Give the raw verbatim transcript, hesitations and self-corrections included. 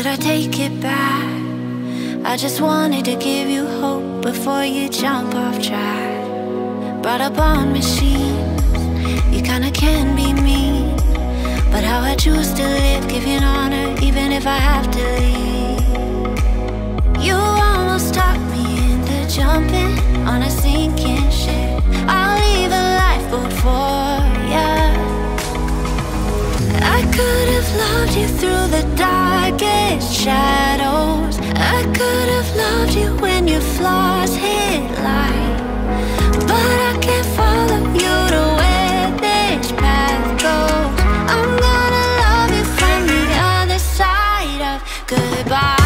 Should I take it back? I just wanted to give you hope before you jump off track. Brought up on machines, you kinda can be mean, but how I choose to live, giving honor even if I have to leave. You almost taught me into jumping on a sinking ship. I'll leave a lifeboat for ya. I could have loved you through the darkest shadows. I could have loved you when your flaws hit light, but I can't follow you to where this path goes. I'm gonna love you from the other side of goodbye.